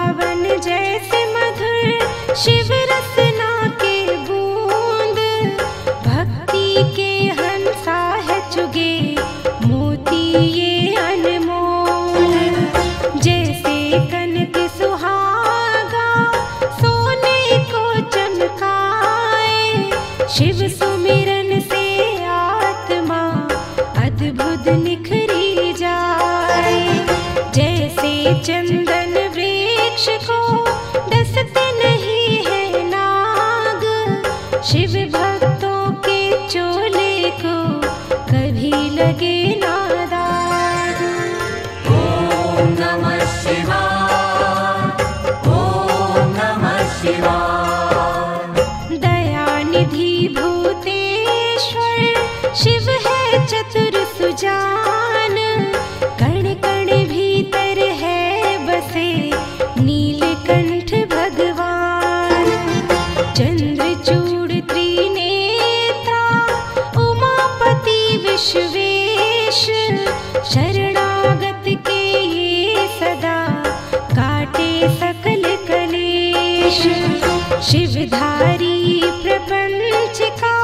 सावन जैसे मधुर शिव रसना के बूंद, भक्ति के हंसा है चुगे मोती ये अनमोल। जैसे कनक सुहागा सोने को चमकाए, शिव सुमिरन से आत्मा अद्भुत निखरी जाए। जैसे चंदन वृक्ष को डसते नहीं है नाग, शिव भक्तों के चोले को कभी लगे ना दाग। ओम नमः शिवाय, ओम नमः शिवाय। दयानिधि भूतेश्वर शिव है चतुर सुजान, चंद्रचूड़ त्रिनेत्रा उमापति विश्वेश, शरणागत के ये सदा काटे सकल कलेश। शिवधारी प्रपंच का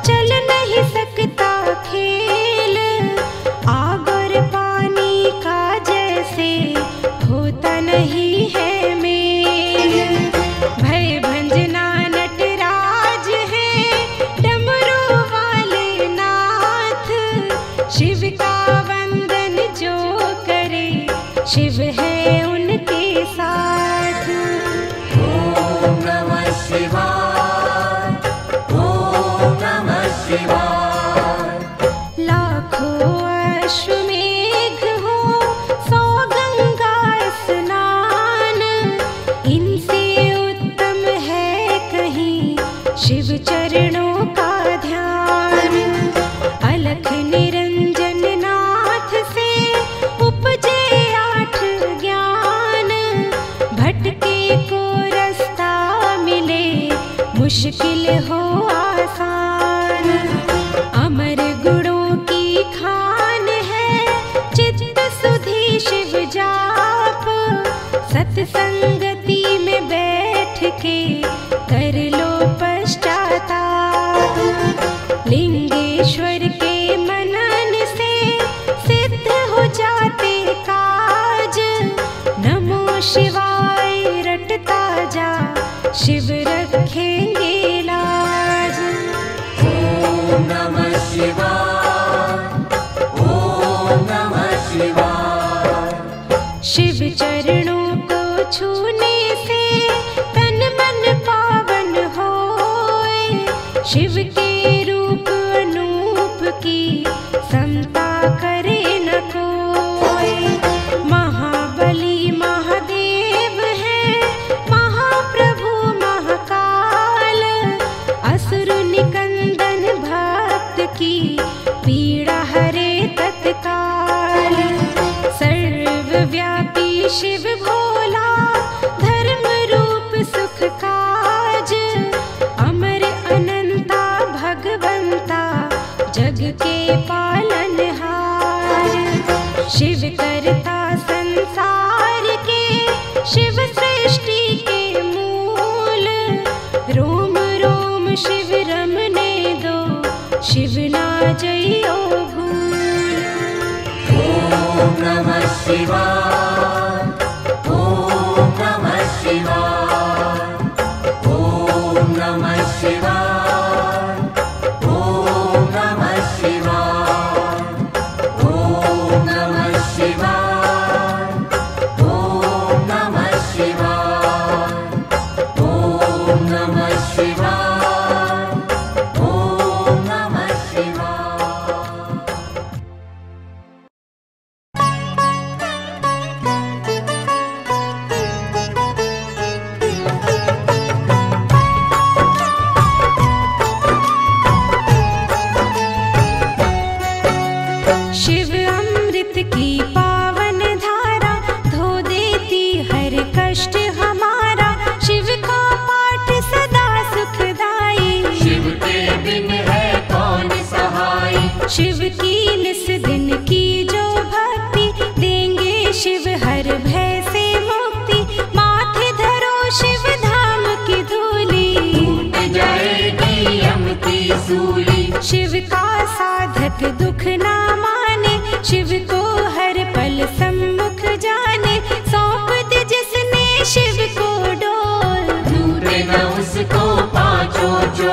चल नहीं सकता खेल, आग और पानी का जैसे होता नहीं है मेल। भय भंजना शिव का वंदन जो करे शिव है उनके साथ। ओम नमः शिवाय, ओम नमः शिवाय। लाखों अश्वमेघ हो सौ गंगा स्नान, इनसे उत्तम है कहीं शिव चरणों का ध्यान। अलख मुश्किल हो आसान, अमर गुणों की खान है चित्त सुधी शिव जाप। सत्संगति में बैठ के कर लो पश्चाताप, लिंगेश्वर के मनन से सिद्ध हो जाते काज। नमो शिवाय रटता जा शिव रखेंगे लाज। ओम नमः शिवाय, ओम नमः शिवाय। शिव चरणों को छूने से तन मन पावन होए, शिव के रूप अनूप की समता करे न कोई। महाबली पीड़ा हरे तत्काल, सर्वव्यापी शिव भोला धर्म रूप सुख काज। अमर अनंता भगवंता जग के पालनहार, शिव करता संसार के शिव सृष्टि के मूल। रोम रोम शिव रमने दो शिव ना जइयो भूल। ओम नमः शिवाय, ओम नमः शिवाय, ओम नमः शिवाय, ओम नमः शिवाय, ओम नमः शिवाय, ओम नमः शिवाय, ओम नमः शिवाय। सुख दुख ना माने, शिव को हर पल सम्मुख जाने, सौंप दे जिसने शिव को डोर, ढूंढे न उसको पाछो जो।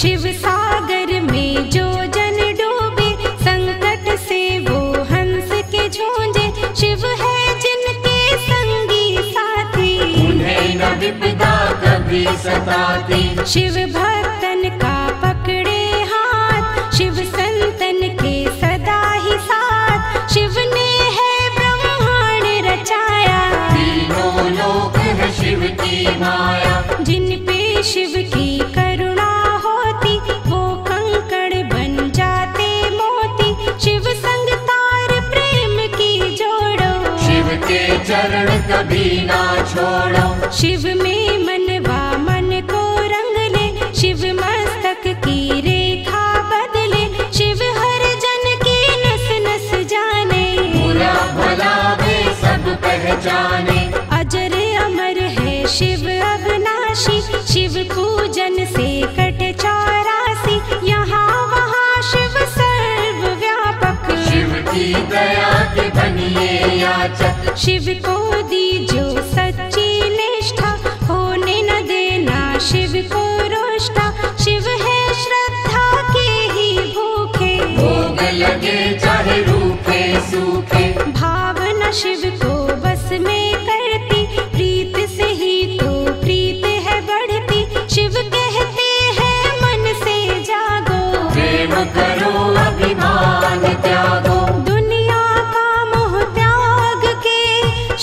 शिव सागर में जो जन डूबे, संकट से वो हंस के झूंझे, शिव है जिनके संगी साथी, उन्हें न विपदा कभी सताती। शिव भक्तन का पकड़े हाथ, शिव संतन के सदा ही साथ, शिव ने है ब्रह्मांड रचाया, तीनों लोक है शिव की माया, जिन पे शिव की करुणा होती, वो कंकड़ बन जाते मोती, शिव संग तार प्रेम की जोड़ो, शिव के चरण कभी ना छोड़ो। शिव में मनवा मन को रंग ले, शिव मस्तक की रेखा बदले, शिव हर जन की नस नस जाने, बुरा भला वे सब पहचाने, अजर अमर है शिव अविनाशी, शिव पूजन से कट चौरासी, यहाँ वहाँ शिव सर्वव्यापक, शिव की दया के बनिए याचक, शिव को दीजो सच्ची निष्ठा, होने न देना शिव को रोष्टा, शिव है श्रद्धा के ही भूखे, भोग लगे चाहे रूखे सूखे, भावना शिव को बस में करती, प्रीत से ही तो प्रीत है बढ़ती, शिव कहते हैं मन से जागो, प्रेम करो अभिमान त्यागो, दुनिया का मोह त्याग के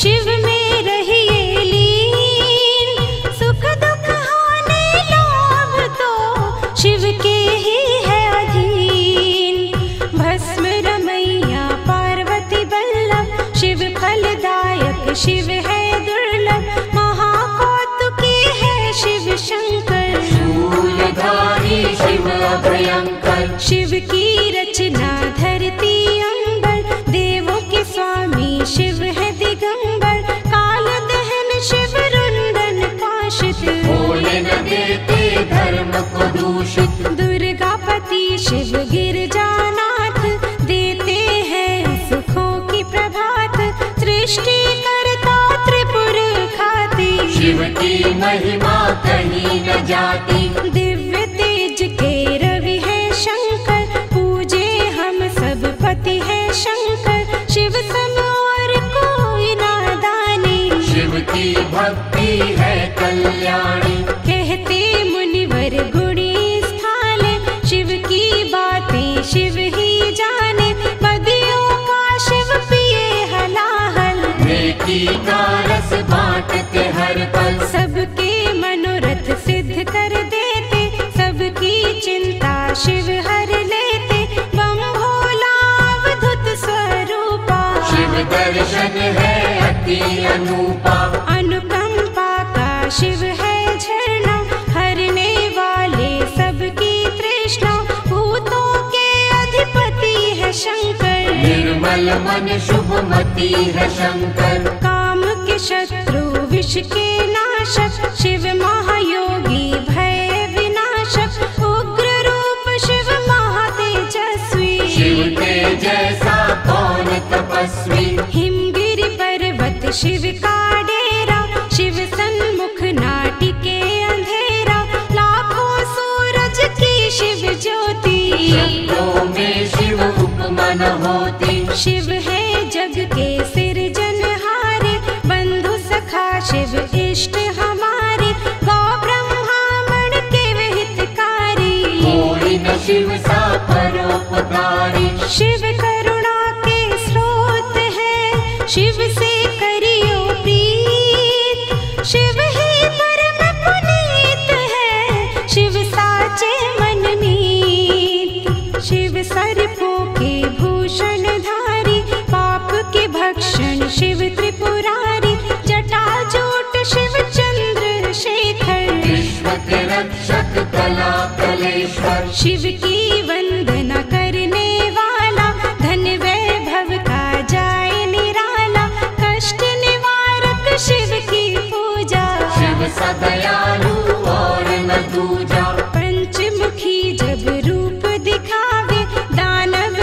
शिव में रहिए लीन, सुख दुख हानि लाभ तो शिव के ही है अधीन, भस्म रमैया पार्वती बल्लभ, शिव फलदायक शिव है दुर्लभ, महाकौतुकी है शिव शंकर, शूलधारी शिव अभयंकर, शिव की रचना धरती अंबर, देवों के स्वामी शिव है दिगंबर, काल दहन शिव रुंदन काशित, होने न देते धर्म को दूषित, दुर्गापति शिव गिरजानाथ, देते हैं सुखों की प्रभात, सृष्टि करता त्रिपुर खाती, शिव की महिमा कहीं न जाती, दिव्य तेज के रवि है शंकर, पूजे हम सब पति है शंकर, शिव सब की भक्ति है कल्याणी, कहते मुनिवर गुणी स्थाले, शिव की बातें शिव ही जाने, मदियों का शिव पिए हलाहल, नेकी का रस बांटते हर पल, सबके मनोरथ सिद्ध कर देते, सबकी चिंता शिव हर लेते, बम भोला अवधुत स्वरूपा, शिव दर्शन है अति अनूपा, अनुकंपा का शिव है झरना, हरने वाले सबकी तृष्णा, भूतों के अधिपति है शंकर, निर्मल मन शुभमति है शंकर, काम के शत्रु विष के नाशक, शिव महायोगी भय विनाशक, उग्र रूप शिव महातेजस्वी, शिव के जैसा कौन तपस्वी, हिमगिरि पर्वत शिव का डेरा, शिव सन्मुख नाटिके अंधेरा, लाखों सूरज की शिव ज्योति, शब्दों में शिव उपमा न होती, शिव है जग के सिरजनहारे, बंधु सखा शिव इष्ट हमारे, गौ ब्रह्मा मण के हितकारी, कोई न शिव सा परोपकारी, शिव करुणा के स्रोत है, शिव से करियो प्रीत, शिव ही परम पुनीत है, शिव साचे मननीत, शिव सर्पों के भूषण धारी, पाप के भक्षण शिव त्रिपुरारी, जटाजूट शिव चंद्र शेखर, विश्व के रक्षक कला कलेश्वर, शिव की वंदना करने वाला, धन वैभव का जाए निराला, कष्ट निवारक शिव की पूजा, शिव सदयालु और न दूजा, पंचमुखी जब रूप दिखावे, दानव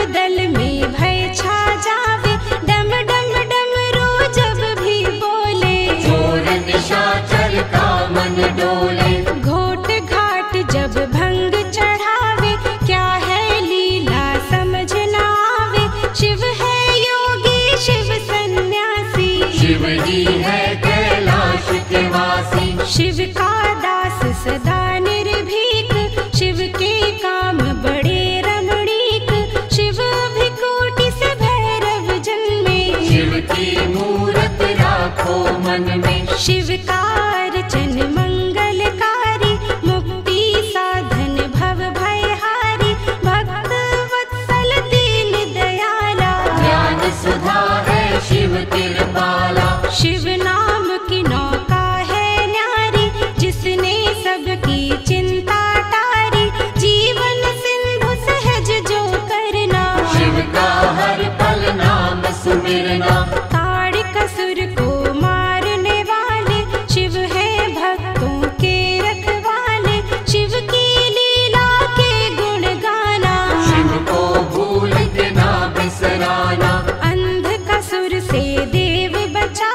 शिव का दास सदा निर्भीक, शिव के काम बड़े रमणीक। शिव भिकोटि से भैरव जन्मे, शिव की मूरत राखो मन में। शिव का अर्चन मंगलकारी, मुक्ति साधन भव भयहारी। भक्त वत्सल दीन दयाला, ज्ञान सुधा है शिव कृपाला। शिव नाम की नौका है न्यारी, जिसने सबकी चिंता तारी। जीवन सिंधु सहज जो करना, शिव का हर पल नाम सुमिरना। ताड़िक असुर को मारने वाले, शिव है भक्तों के रखवाले। शिव की लीला के गुण गाना, शिव को भूल के ना बिसराना। अंधक असुर से देव बचा,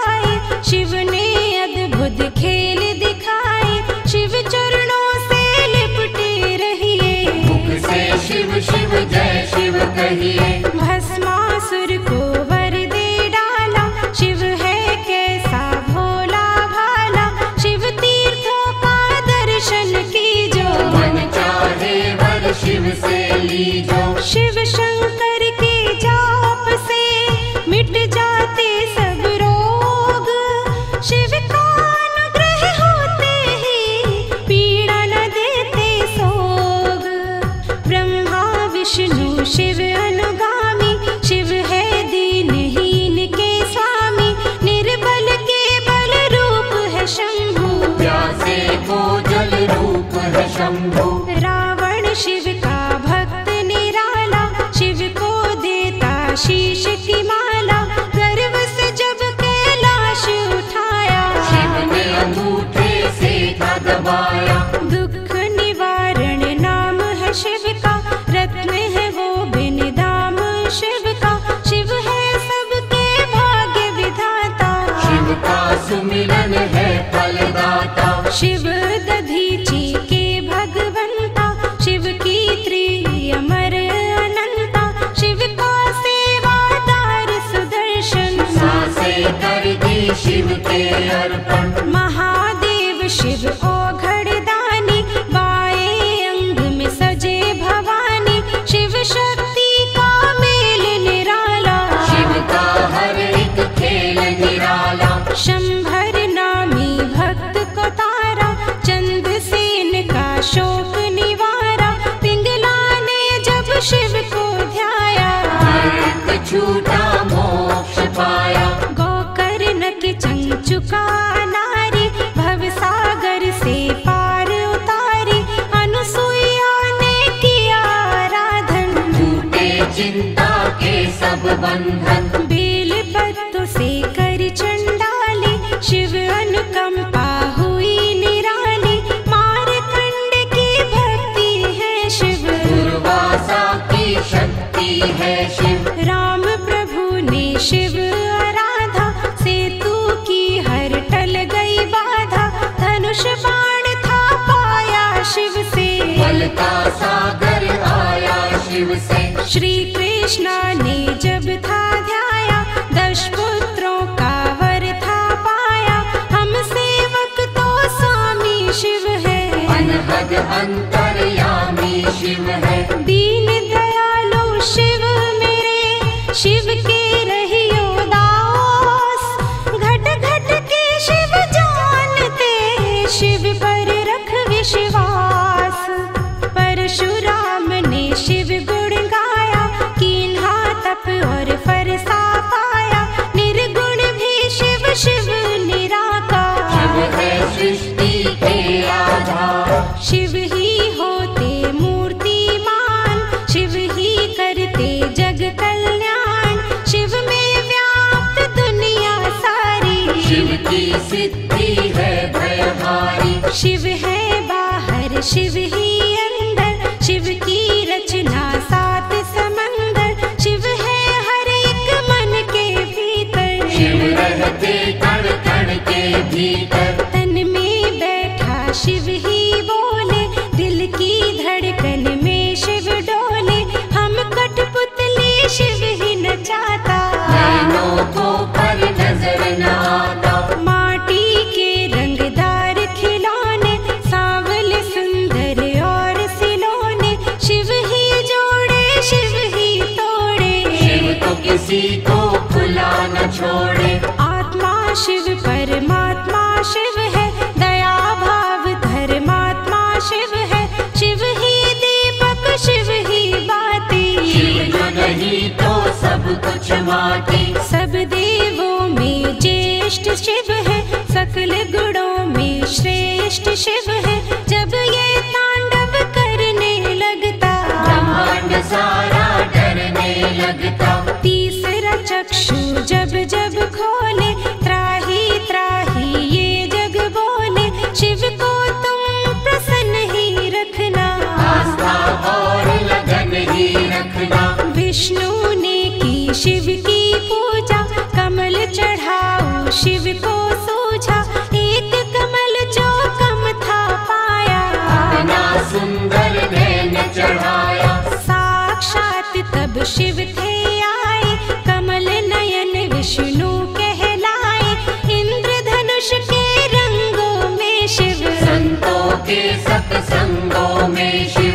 शिव ने अद्भुत खेल दिखाए। शिव चरणों से लिपटे रहिए, मुख से शिव शिव जय शिव कहिए। भस्मासुर को वर दे डाला, शिव है कैसा भोला भाला। शिव तीर्थों का दर्शन कीजो, मन चाहे वर शिव से लीजो। शिव शंकर के जाप से मिट जाते सब रोग, शिव का अनुग्रह होते ही पीड़ा न देते सोग। ब्रह्मा विष्णु शिव अनुगामी, शिव है दीनहीन के स्वामी। निर्बल के बल रूप है शंभु, प्यासे को जल रूप है शंभु। रावण शिव का भक्त निराला, शिव को देता शीश की माला। गर्व से जब कैलाश उठा, अंगूठे से दबाया। दुख निवारण नाम है शिव का, रत्न है वो बिन दाम शिव का। शिव है सबके भाग्य विधाता, शिव का सुमिरन है फलदाता। शिव दधीचि के भगवंता, शिव की त्रिय अमर अनंता। शिव का सेवादार सुदर्शन, सांसे कर दी शिव के अर्पण। महादेव शिव ओघड़ दानी, बाएं अंग में सजे भवानी। शिव शक्ति का मेल निराला, शिव का हर एक खेल निराला। शंभर नामी भक्त को तारा, चंद्रसेन का शोक निवारा। पिंगलाने जब शिव को ध्याया, नरक छूटा मोक्ष पाया। गौकर्ण के चंचुका नारी, भवसागर से पार उतारी। अनुसुईया ने किया आराधन, टूटे चिंता के सब बंधन। बेल पत्तों से कर चंडाली, शिव अनुकंपा हुई निराली। मारकंड की भक्ति है शिव, दुर्वासा की शक्ति है शिव। राम प्रभु ने शिव आराधा, सेतु की हर टल गई बाधा। धनुष बाण था पाया शिव से, बल का सागर आया शिव से। श्री कृष्ण ने जब था ध्याया, दश पुत्रों का वर था पाया। हम सेवक तो स्वामी शिव है, अनहद अंतर्यामी शिव है। दीन दयालु शिव मेरे, शिव के रहियो दास। घट घट के शिव जानते, शिव पर रख विश्वास। परशुराम ने शिव गुण गाया, कीन्हा तप और फरसा पाया। निर्गुण भी शिव शिव निराकार, शिव है सृष्टि के आधार। शिव ही होते मूर्तिमान, शिव ही करते जग कल्याण। शिव में व्याप्त दुनिया सारी, शिव की सिद्धि है भयहारी। शिव है बाहर शिव ही अंदर, शिव की रचना सात समंदर। शिव है हर एक मन के भीतर, शिव रहते कण कण के भीतर। तन में बैठा शिव ही बोले, दिल की धड़कन में शिव डोले। हम कठपुतली शिव ही नचाता, नैनों को पर नजर न आता। माटी चमाटी। सब देवों में ज्येष्ठ शिव है, सकल गुणों में श्रेष्ठ शिव है। जब ये तांडव करने लगता, ब्रह्मांड सारा डरने लगता। तीसरा चक्षु जब जब खोले, त्राही त्राही ये जग बोले। शिव को तुम प्रसन्न ही रखना, आस्था और लगन ही रखना। विष्णु ने की शिव की पूजा, कमल चढ़ाओ शिव को सोचा। एक कमल जो कम था पाया, अपना सुंदर नैन चढ़ाया। साक्षात तब शिव थे आए, कमल नयन विष्णु कहलाए। इंद्रधनुष के रंगों में शिव, संतों के सत्संगों में शिव।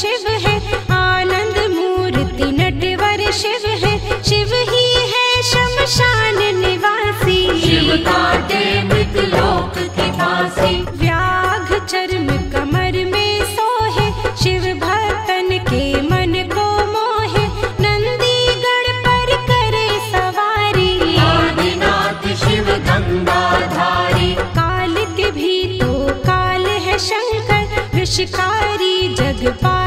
शिव है आनंद मूर्ति, नटवर शिव है। शिव ही है शमशान निवासी, शिव काटे मृत लोक की फांसी। व्याघ चर्म कमर में सोहे, शिव भक्तन के मन को मोहे। नंदी गण पर करे सवारी, आदिनाथ शिव गंगाधारी। काल के भी तो काल है शंकर, विषकारी जगपाल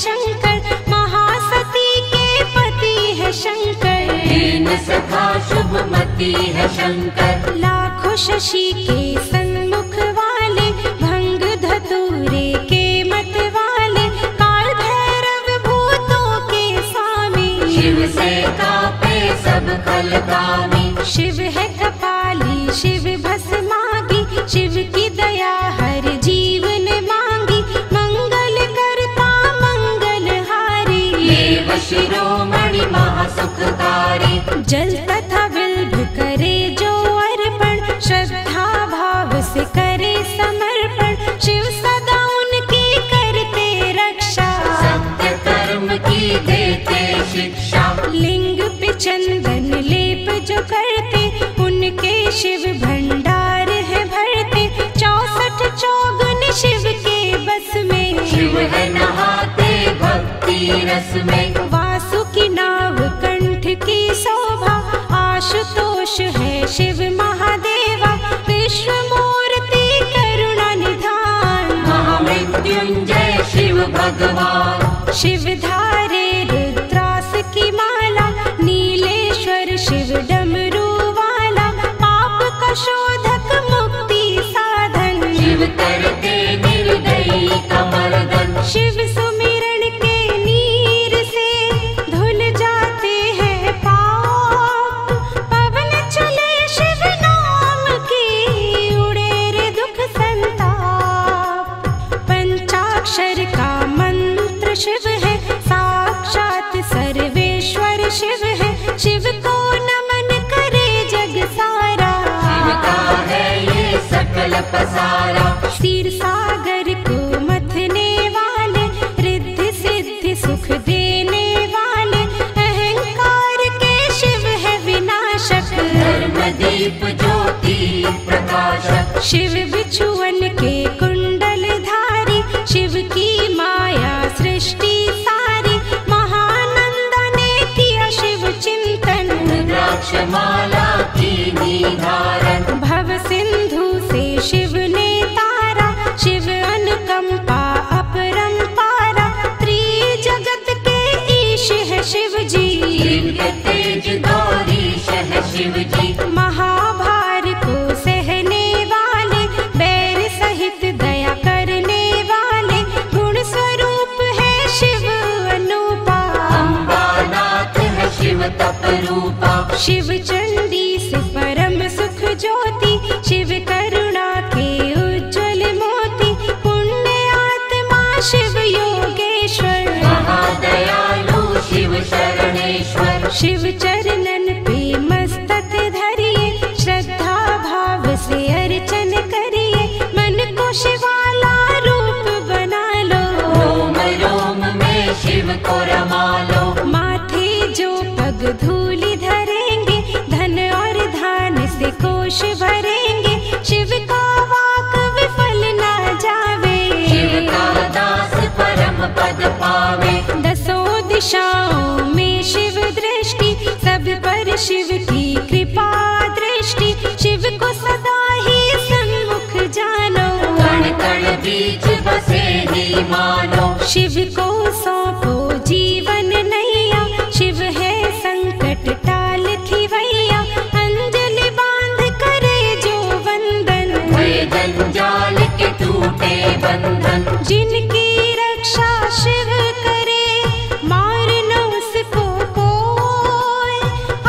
शंकर। महासती के पति है शंकर, दीन सखा शुभमती है शंकर। लाखों शशि के सन्मुख वाले, भंग धतूरे के मत वाले। काल भैरव भूतों के स्वामी, शिव से कापे सब कलकामी। शिव है कपाली शिव भस्मागी, शिव की दया हर जीवन मांगी। शिरोमणि महासुखकारी, जल तथा बिल्व करे जो अर्पण। श्रद्धा भाव से करे समर्पण, शिव सदा उनकी करते रक्षा। सत्य कर्म की देते शिक्षा, लिंग पे चंदन लेप जो करते। उनके शिव भंडार है भरते, 64 चौगुन शिव के बस में। शिव है नहाते रस में, वासुकी नाव कंठ की शोभा। आशुतोष है शिव महादेवा, विश्व मूर्ति करुणा निधान। महामृत्युंजय शिव भगवान, शिव धारे रुद्रास की माला। नीलेश्वर शिव डमरू वाला, पाप का शोधक मुक्ति साधन। शिव करते निर्दयी का मर्दन, शिव पसारा। क्षीर सागर को मथने वाले, रिद्धि सिद्धि सुख देने वाले। अहंकार के शिव है विनाशक, धर्म दीप ज्योति प्रकाशक। शिव बिछुअन के कुंडल धारी, शिव की माया सृष्टि सारी। महानंद ने किया शिव चिंतन, रुद्राक्ष माला की निधारण। भव सिंधु शिव ने तारा, शिव अनुकंपा अपरंपारा। त्रि जगत के ईश है शिव जी, इनके तेज गौरीश है शिव जी। महाभार को सहने वाले, बैर सहित दया करने वाले। गुण स्वरूप है शिव अनुपा, अम्बानाथ है शिव तपरूपा। शिव चंडी से परम सुख ज्योति, शिव करुणा के उज्ज्वल मोती। पुण्य आत्मा शिव योगेश्वर, महादयालु शिव शरणेश्वर। शिव चरणन पे मस्तक धरिए, श्रद्धा भाव से अर्चन करिए। मन को शिवाला रूप बना लो, रोम रोम में शिव को रमा लो। माथे जो पग जोश भरेंगे, शिव का वाक विफल ना जावे, शिव का दास परम पद पावे। दसों दिशाओं में शिव दृष्टि, सब पर शिव की कृपा दृष्टि, शिव को सदा ही सम्मुख जानो, कण कण बीच बसे ही मानो, शिव को सौंपो जीवन नैया, शिव है संकट टाल खिवैया, अंजलि बांध करे जो वंदन, वे जंजाल के टूटे बंधन, जिनकी रक्षा शिव करे मार न उसको कोई,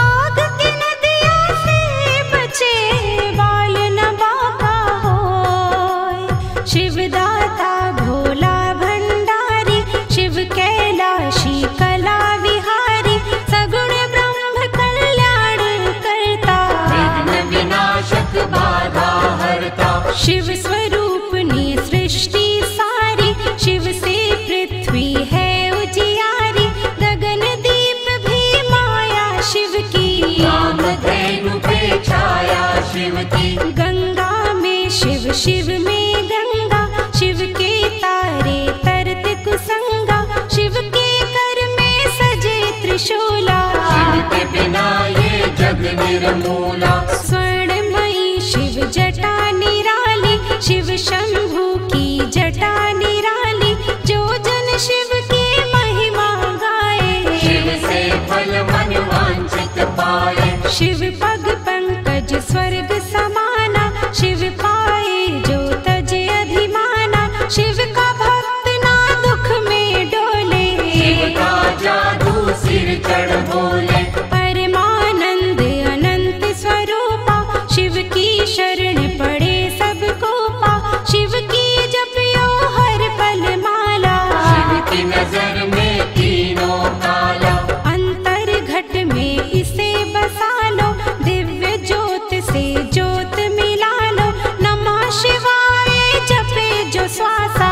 आग की नदिया से बचे बाल न बाका होए, शिव दाता भोला भंडारी, शिव कैलाशी कला विहारी, सगुण ब्रह्म कल्याण करता, विघ्न विनाशक बाधा हरता, शिव स्वरूप ने सृष्टि सारी, शिव से पृथ्वी है उजियारी, गगन दीप भी माया शिव की, कामधेनु पे छाया शिव की, गंगा में शिव, शिव में गंगा, शिव के तारे तरत कुसंगा, शिव के कर में सजे त्रिशूला, शिव के बिना ये जग निर्मूला, स्वर्णमयी शिव जटा निराली, शिव शंभु की जटा निराली, जो जन शिव की महिमा गाए, शिव से फल मन वांछित पाए, शिव पग पंकज स्वर्ग समाना, शिव पाए जो तज अभिमाना, शिव का भक्त ना दुख में डोले, शिव का जादू सिर चढ़ बोले, परमानंद अनंत स्वरूपा, शिव की शरण पड़े सबको पा, शिव की जपियो हर पल माला, शिव की नजर में तीनों काला, अंतर घट में इसे बसा लो, दिव्य ज्योत से ज्योत मिला लो, नमः शिवाय जपे जो श्वासा,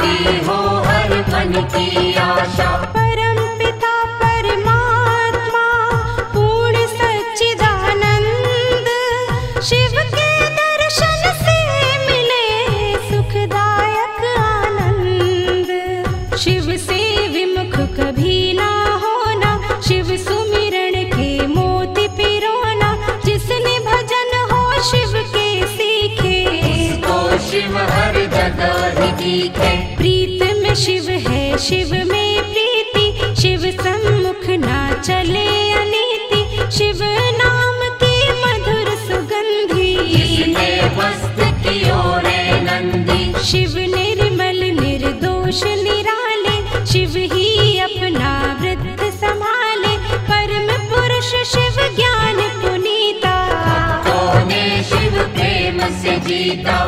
पूरी हो हर मन की आशा, परम पिता परमात्मा पूर्ण सच्चिदानंद, शिव के दर्शन से मिले सुखदायक आनंद, शिव से विमुख कभी ना होना, शिव सुमिरण के मोती पिरोना, जिसने भजन हो शिव के सीखे, उसको शिव हर जगह दिखे, प्रीत में शिव है, शिव में प्रीति, शिव सम्मुख ना चले अनीति, शिव नाम की मधुर सुगंधी, जिसने मस्त की ओरे नंदी, शिव निर्मल निर्दोष निराले, शिव ही अपना व्रत संभाले, परम पुरुष शिव ज्ञान पुनीता, भक्तों ने शिव प्रेम से जीता।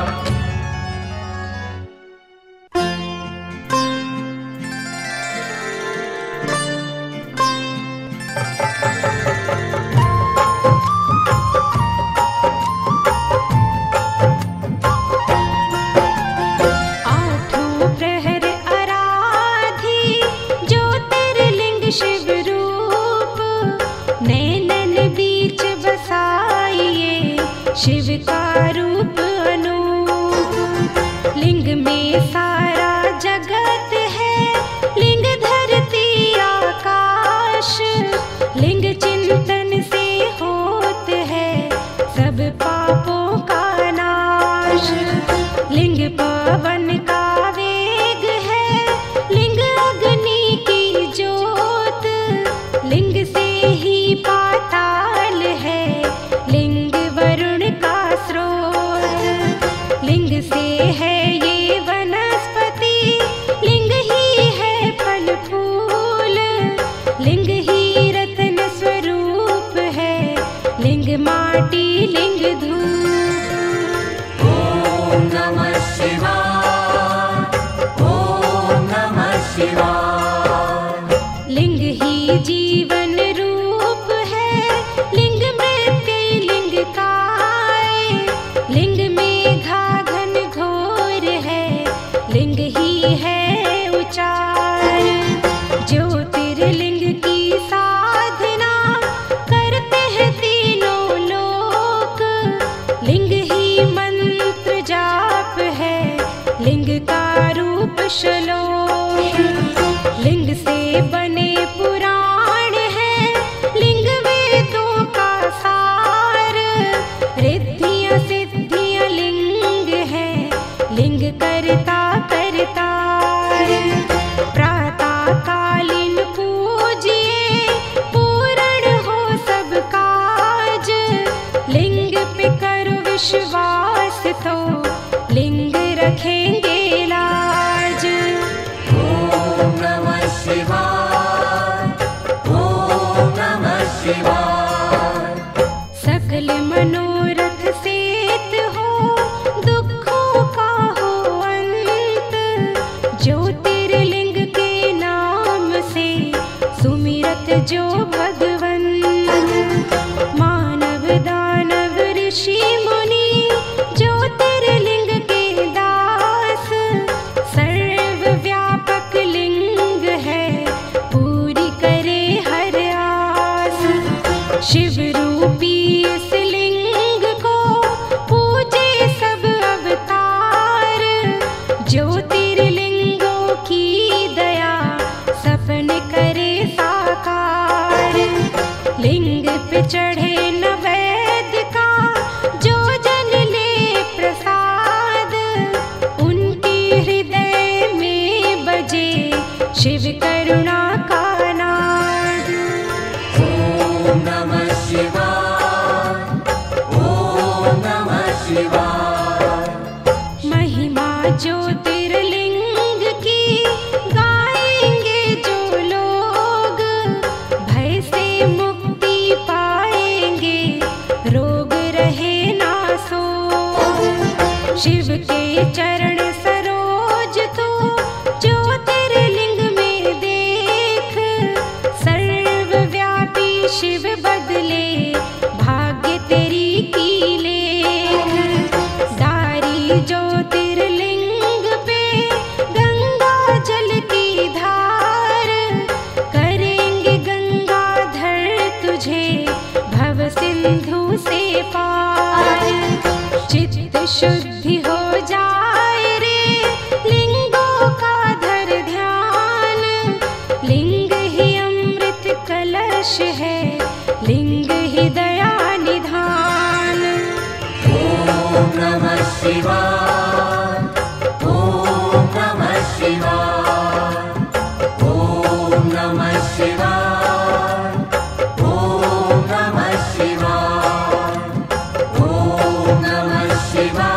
शिव का रूप अनूप, लिंग में सारा जगत है, लिंग धरती आकाश, लिंग चिंतन से होते है सब पापों का नाश, लिंग पवन का वेग है, लिंग अग्नि की ज्योत, लिंग से ही पाताल है, लिंग है ये वनस्पति, लिंग ही है फल फूल, लिंग ही रत्न स्वरूप है, लिंग माटी लिंग धूप। ओम नमः शिवाय, ओम नमः शिवाय, लिंग ही जीवन रूप है, लिंग मृत्यु लिंग काय, लिंग मेघा लिंग ही है उचार, ज्योतिर्लिंग की साधना करते हैं तीनों लोक, श्लोक लिंग से बने पुराण है, लिंग वेदों का सार। रिद्धियां सिद्धियां लिंग है, लिंग करता करता। प्रातःकालीन पूजिए, पूर्ण हो सब काज। लिंग पे करो विश्वास तो लिंग रखेंगे। सकल मनोरथ सेत हो, दुखों का हो अंत। ज्योतिर्लिंग के नाम से सुमिरत जो भगवंत। मानव दानव ऋषि मुनि, ज्योतिर्लिंग के दास। सर्वव्यापक लिंग है, पूरी करे हर आस। शिव लिंग पे चढ़े नवेद का, जो जन ले प्रसाद। उनके हृदय में बजे शिव करुणा का नाद। ओम नमः शिवाय, ओम नमः शिवाय। महिमा ज्योतिर्लिंग की गाएंगे जो लोग, भय से शिव के चरण सरोज तो ज्योतिर्लिंग में देख। सर्वव्यापी शिव बदले भाग्य तेरी की लेख। सारी ज्योतिर्लिंग पे गंगा जल की धार। करेंगे गंगाधर तुझे भव सिंधु से पार। चित्त शुद्धि हो जाए रे लिंगों का धर ध्यान। लिंग ही अमृत कलश है, लिंग ही दया निधान। ओम नमः शिवाय, ओम नमः शिवाय, ओम नमः शिवाय, ओम नमः शिवाय।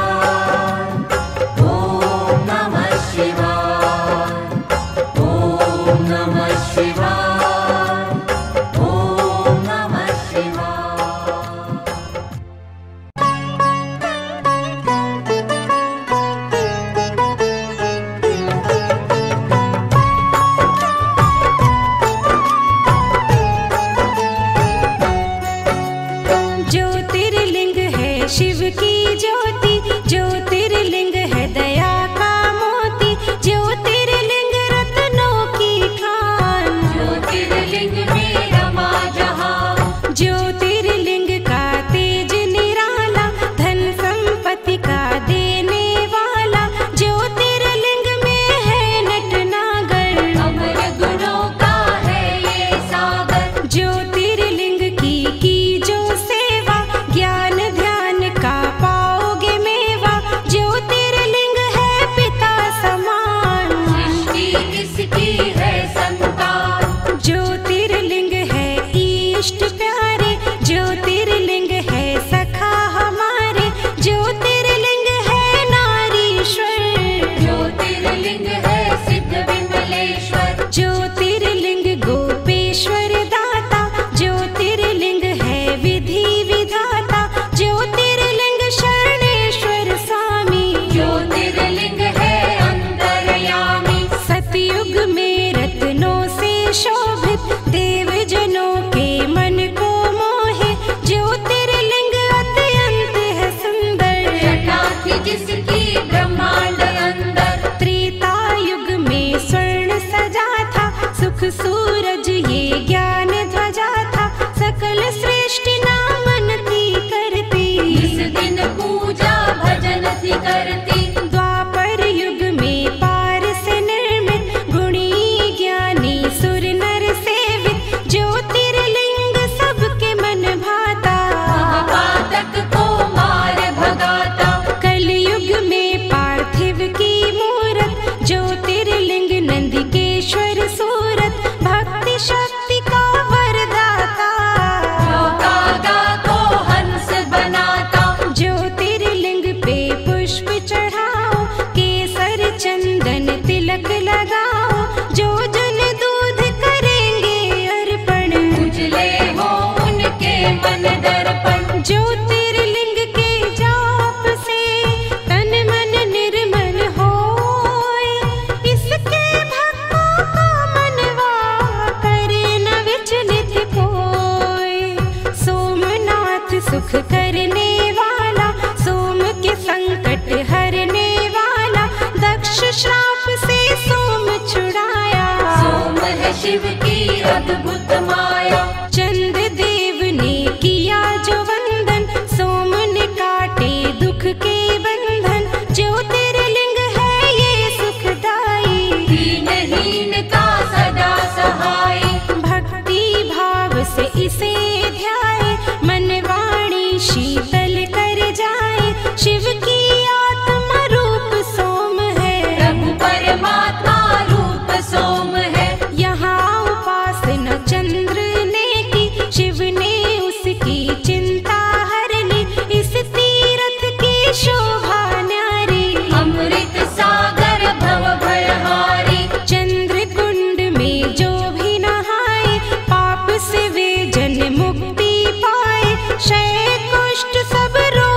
करती द्वापर युग में पार से संकट हरने वाला, दक्ष श्राप से सोम छुड़ाया। सोम है शिव की अद्भुत माया। चंद्र देव ने किया जो वंदन, सोम ने काटे दुख के बंधन। ज्योतिर्लिंग है ये सुखदाई, दीनहीन का सदा सहाय। भक्ति भाव से इसे ध्याए, मन वाणी शीतल शिव की आत्मा रूप सोम है। प्रभु परमात्मा रूप सोम है। यहाँ उपासना चंद्र ने की, शिव ने उसकी चिंता हरनी। इस तीर्थ की शोभा न्यारी, अमृत सागर भव भयहारी। चंद्र कुंड में जो भी नहाए, पाप से वे जन मुक्ति पाए। क्षय कुष्ठ सब रोग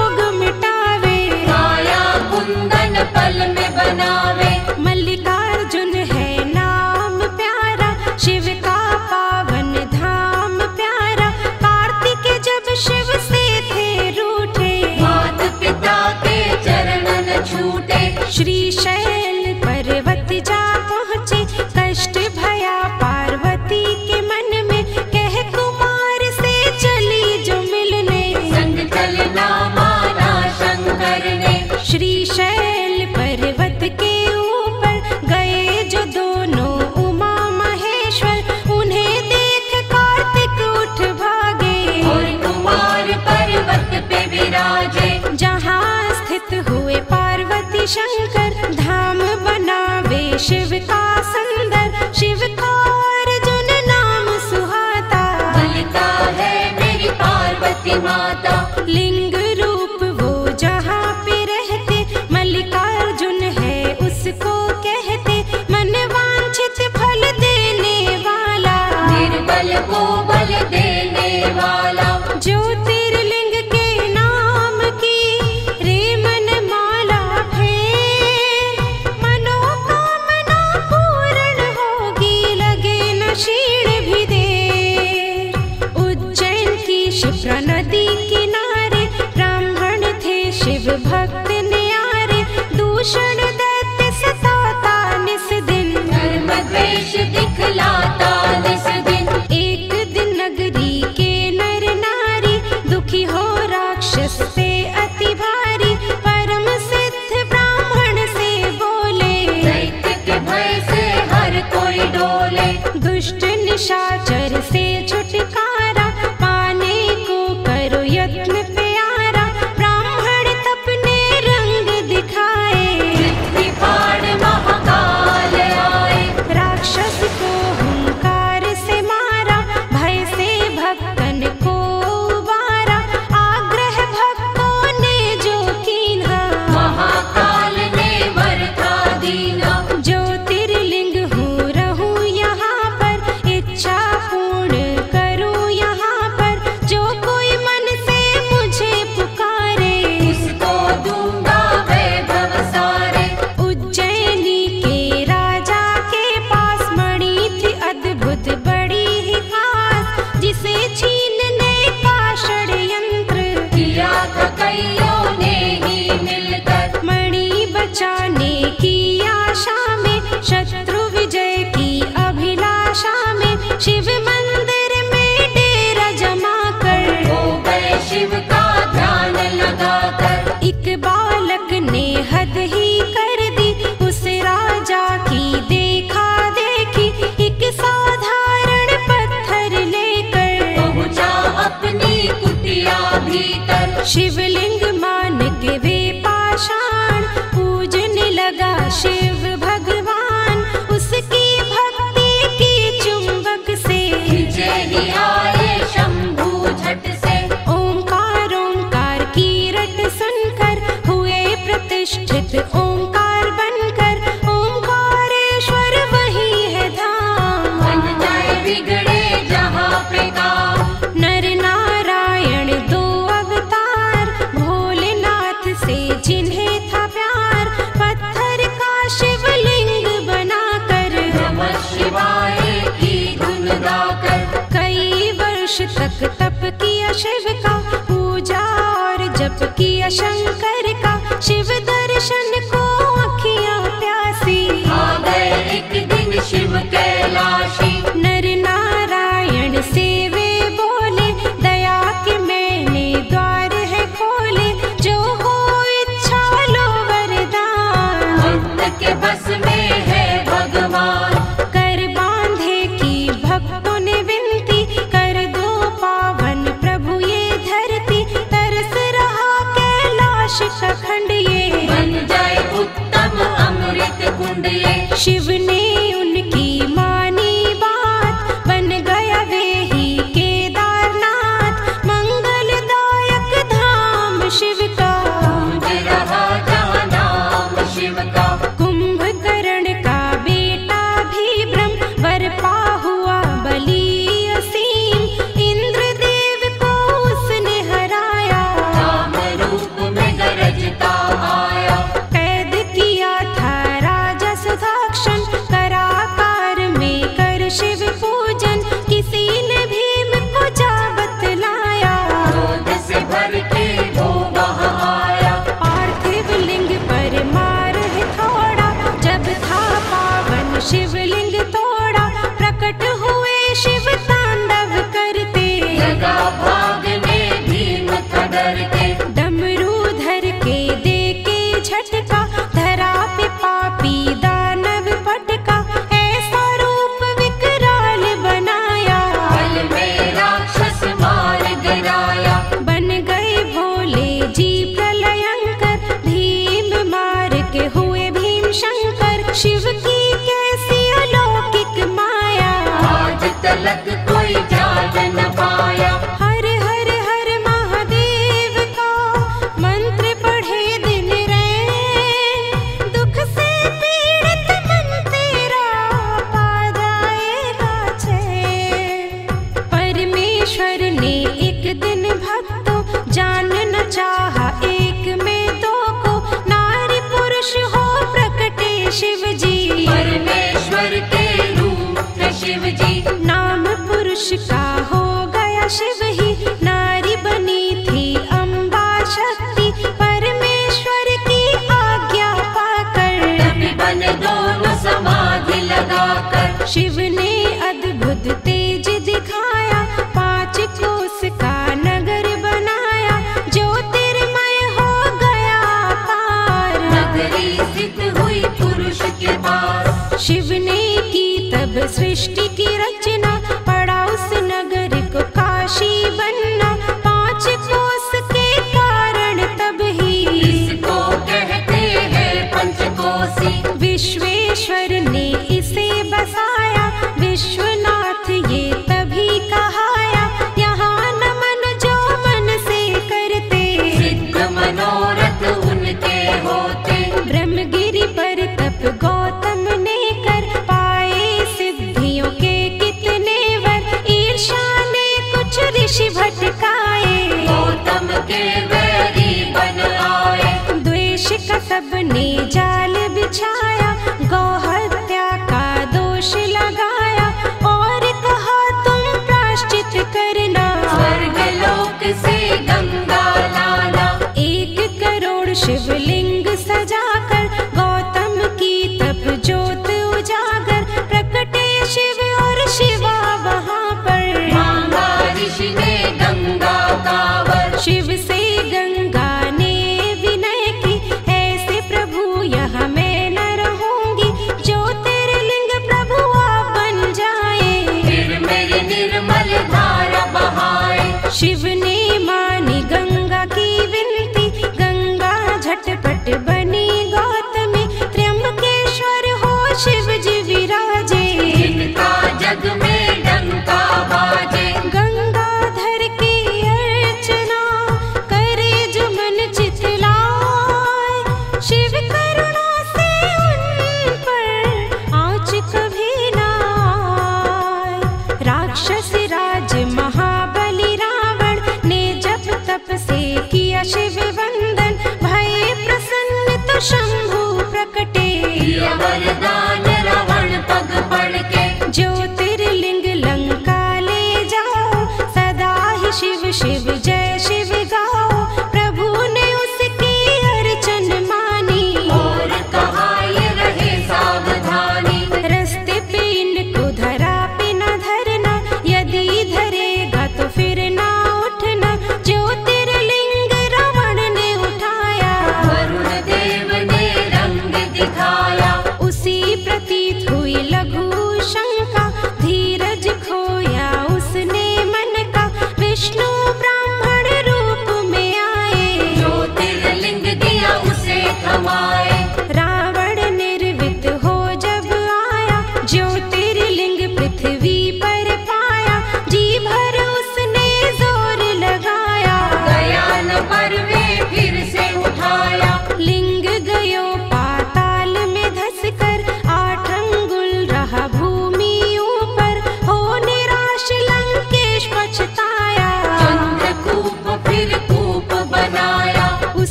पल में बनावे। मल्लिकार्जुन है नाम प्यारा, शिव का पावन धाम प्यारा। कार्तिक जब शिव से थे रूठे, मात पिता के चरणन छूटे। श्री शैल पर्वत जा पहुँचे, कष्ट भया पार्वती के मन में। कह कुमार से चली जो मिलने, संग चलना माना शंकर ने। श्री शैल पर्वत के ऊपर गए जो दोनों उमा महेश्वर, उन्हें देख कार्तिक उठ भागे। और कुमार पर्वत पे विराजे, जहाँ स्थित हुए पार्वती शंकर। धाम बनावे शिव का सुंदर, शिव का अर्जुन नाम सुहाता। बलता है मेरी पार्वती माता। लिंग रूप वो जहाँ पे रहते, मल्लिकार्जुन है उसको कहते। मन वांछित फल देने वाला, निर्बल को बल देने वाला। ज्योतिर्लिंग के नाम की रे मन माला फेर, मनोकामना पूर्ण होगी, लगे न क्षीण भी देर। उज्जैन की शिप्रा नदी किनारे, ब्राह्मण थे शिव भक्त दूषण दैत्य सताता निस दिन। धर्म द्वेष दिखलाता निस दिन। एक दिन नगरी के नर नारी, दुखी हो राक्षस से अति भारी। परम सिद्ध ब्राह्मण से बोले, दैत्य के भय से हर कोई डोले। दुष्ट निशाचर से छुटकारा, पाने को करो यत्न प्यारा। ब्राह्मण तपने रंग दिखा, महाकाल आए। राक्षस को हुंकार से मारा, भय से भक्तन को उबारा। आग्रह भक्तों ने जो कीन्हा, महाकाल ने वर था दीना। ज्योतिर्लिंग हूँ रहूँ यहाँ पर, इच्छा पूर्ण करूँ यहाँ पर। जो कोई मन से मुझे पुकारे, उसको दूंगा वैभव सारे। बचाने की आशा में, शत्रु विजय की अभिलाषा में। शिव मंदिर में डेरा जमा कर, हो गए शिव का ध्यान लगा कर। एक बालक ने हद ही कर दी, उस राजा की देखा देखी। एक साधारण पत्थर लेकर, पहुंचा अपनी कुटिया भीतर। शिवलिंग मान के वे पाषाण, पूजने लगा शिव भगवान। उसकी भक्ति की चुंबक से, खिंचे ही आए शंभू झट से। ओंकार ओंकार की रट सुनकर, हुए प्रतिष्ठित ओंकार बनकर। ओंकारेश्वर वही है धाम, बन जाए बिगड़े जहाँ पे काम। नर नारायण दो अवतार, भोलेनाथ से जिन्हें था प्यार। पत्थर का शिवलिंग बनाकर, नमः शिवाय की धुन गाकर। कई वर्ष तक तप किया शिव का, पूजा और जप किया शंकर का। शिव दर्शन को अखियाँ प्यासी, आ गए एक दिन शिव कैलाशी। नर नारायण से वे बोले, दया के मैंने द्वार है खोले, जो हो इच्छा लो वरदान, भक्त के बस में है भगवान। कर बांधे की भक्तों ने विनती, कर दो पावन प्रभु ये धरती, तरस रहा कैलाश का खंड ये, बन जाए उत्तम अमृत कुंड ये। शिव ने उनकी मानी बात, बन गया वे ही केदारनाथ, मंगलदायक धाम शिव का, गूंज रहा जहां नाम शिव का। कुंभकर्ण का बेटा भी ब्रह्म, वर पा हुआ बली असीम, इंद्रदेव को उसने हराया, राम रूप में गरजता आया। कैद किया था राजा सुधाक्षण, कराकार में कर शिव पूजन, किसी ने भीम को जा बतलाया, क्रोध से भर के वो वहाँ आया। पार्थिव लिंग पर मार है थोड़ा, जब था पावन शिवलिंग तोड़ा, प्रकट हुए शिव तांडव करते, लगा भागने भीम था डरते। डमरू धर के देके झटका, धरा पे पापी दानव पटका, ऐसा रूप विकराल बनाया, बल में राक्षस मार गिराया। बन गए भोले जी प्रलयंकर, भीम मार के हुए भीम शंकर, शिव की कैसी अलौकिक माया, आज तलक कोई जान न पाया। हर हर हर महादेव का मंत्र पढ़े दिन रैन, दुख से पीड़ित मन तेरा पा जाएगा चैन। परमेश्वर ने एक दिन भक्तों, जान न चाहा एक में दो को, नारी पुरुष हो प्रकटे शिव जी, परमेश्वर के रूप है शिव जी। नाम पुरुष का हो गया शिव ही, नारी बनी थी अम्बा शक्ति, परमेश्वर की आज्ञा पाकर, तभी बन दोनों समाधि लगाकर। शिव ने अद्भुत तेज दिखाया, 5 कोस का नगर बनाया, ज्योतिर्मय हो गया पार, नगरी सिद्ध हुई पुरुष के पास। शिव ने की तब सृष्टि की रचना, पड़ा उस नगर को काशी बनना, 5 कोस के कारण तब ही, इसको कहते हैं पंचकोसी। विश्वेश्वर ने इसे बसाया, विश्वनाथ ये तभी कहाया, यहाँ नमन जो मन से करते, सिद्ध मनोरथ उनके होते। ब्रह्मगिरि पर तप गौतम ने कर, पाए सिद्धियों के कितने वर, ईर्षा ने कुछ ऋषि भटकाए, गौतम के वैरी बन आए। द्वेष का सबने जाल बिछाया, गौहत्या का दोष लगाया, और कहा तुम प्राश्चित करना, स्वर्ग लोक से गंगा लाना। 1 करोड़ शिवलिंग सजाकर, गौतम की तप ज्योत उजागर, प्रकटे शिव और शिवा वहाँ पर, मांगा ऋषि ने गंगा का वर। शिव से गंगा ने विनय की, ऐसे प्रभु यहाँ मैं न रहूंगी, ज्योतिर्लिंग प्रभु आप बन जाए, फिर मेरी निर्मल धारा बहाए। शिव ने मानी गंगा की विनती, गंगा झटपट बनी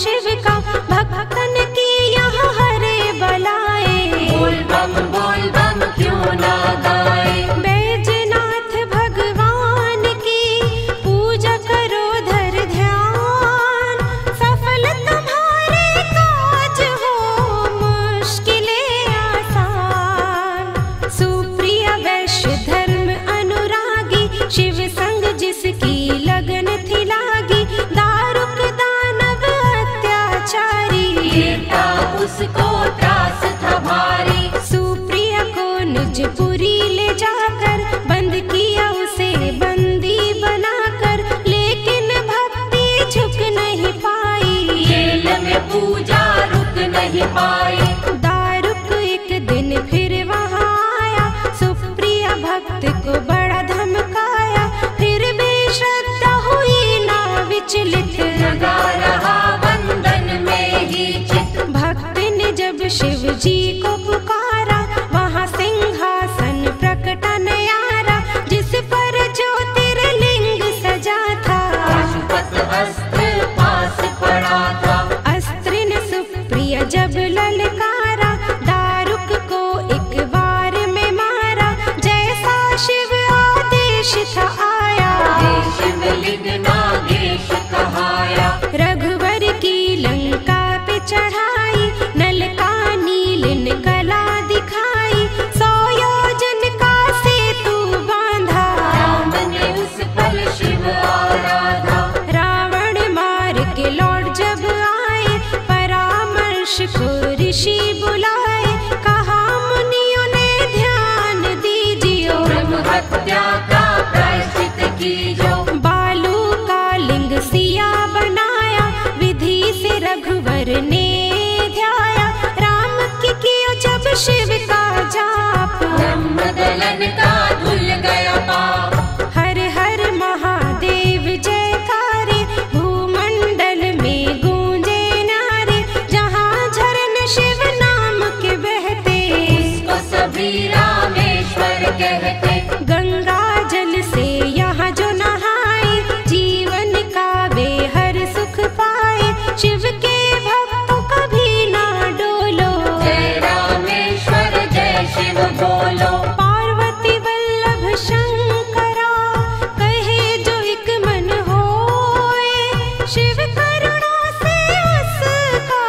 शिव का भक्तन की यहाँ हरे बलाए। बोल बम क्यों ना गाए। बैजनाथ भगवान की पूजा करो धर ध्यान, सफल तुम्हारे काज हो मुश्किलें आसान। सुप्रिय वैश्य धर्म अनुरागी, शिव संग जिसकी लगन थी लागी, दारुक दानव अत्याचारी, देवता उसको त्रास था भारी। सुप्रिय को निजपुरी ले जाकर बंद किया उसे बंदी बनाकर, लेकिन भक्ति झुक नहीं पाई, खेल में पूजा रुक नहीं पाई। दारुक एक दिन फिर वहाँ आया, सुप्रिय भक्त को बड़ा धमकाया, फिर भी श्रद्धा हुई ना विचलित, लगा रहा बंधन में ही चित। भक्त ने जब शिव जी को पुकारा, वहाँ सिंहासन प्रकटा नयारा, जिस पर ज्योतिर्लिंग सजा था, अशुपत अस्त्र पास पड़ा था। अस्त्र ने सुप्रिय जब ललकारा, दारुक को एक बार में मारा, जैसा शिव आदेश था आया, शिवलिंग नागेश कहाया। रघुवर की लंका पे चढ़ाई, नल का नीलिन कला दिखाई, सौ योजन का सेतु बांधा, राम ने उस पल शिव आराधा। रावण मार के लौट जब आए, परामर्श को ऋषि बुलाए, कहा मुनियों ने ध्यान दीजियो, ब्रह्म हत्या का प्रायश्चित कीजियो। बालू का लिंग सिया बनाया, विधि से रघुवर ने ध्याया, राम की किया जब शिव का जाप, ब्रह्म दलन का धुल गया पाप। हर हर महादेव जयकारे, भूमंडल में गूंजे नारे, जहाँ झरने शिव नाम के बहते, उसको सभी रामेश्वर कहते। गंगा जल से यहाँ जो नहाए, जीवन का वे हर सुख पाए, शिव के भक्तों कभी ना डोलो, जय रामेश्वर जय शिव बोलो। पार्वती वल्लभ शंकरा कहे जो एक मन होए, शिव करुणा से उसका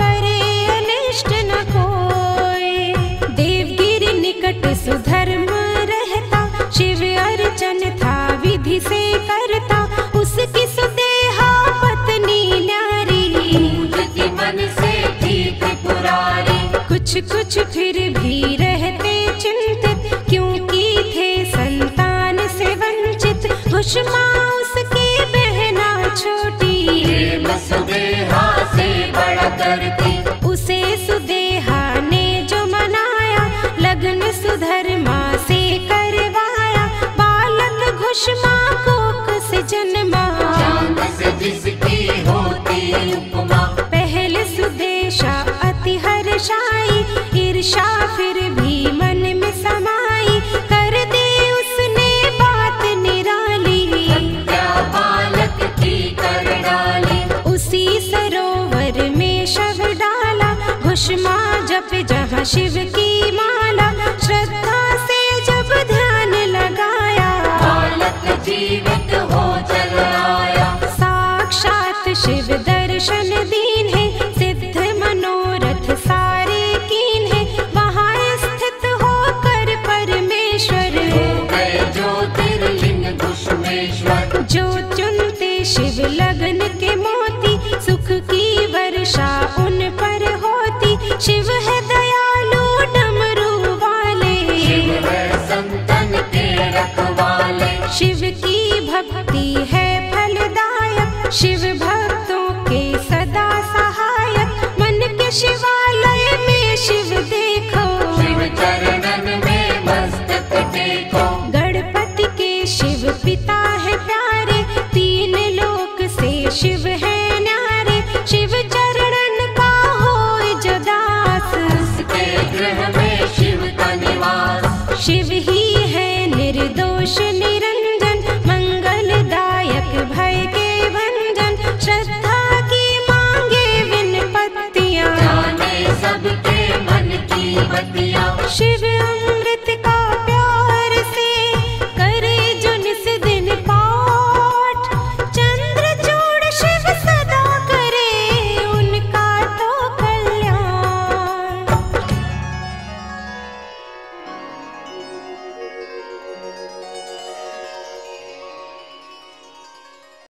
करे अनिष्ट न कोई। देवगिरि निकट सुधर्म रहता, शिव अर्चन था विधि से करता, उसकी सुदेहा पत्नी न्यारी, पूजती मन से ठीक पुरारी। कुछ कुछ फिर भी रहते चिंतित, क्योंकि थे संतान से वंचित, भुष्मा उसकी बहना छोटी, प्रेम सुदेहा से बड़ा करती, उसे सुदेहा ने जो मनाया, लग्न सुधर्मा से करवाया, बालक घुष्मा कोख से जन्मा, चांद से जिसकी होती उपमा। पहले सुदेशा अति हर्षाई, ईर्षा फिर भी मन में समाई, कर दी उसने बात निराली, हत्या बालक की कर डाली। उसी सरोवर में शव डाला, घुष्मा जप जहाँ शिव की माला, श्रद्धा से जब ध्यान लगाया, बालक जीवित हो चल आया। साक्षात शिव दर्शन दीन है, सिद्ध मनोरथ सारे कीन है, वहाँ स्थित होकर परमेश्वर, हो गए ज्योतिर्लिंग घुष्मेश्वर। जो चुनते शिव लगन के मोती, सुख की वर्षा उन पर होती, शिव है दयालु डमरू वाले, शिव है संतन के रखवाले। शिव की भक्ति है फलदायक, शिव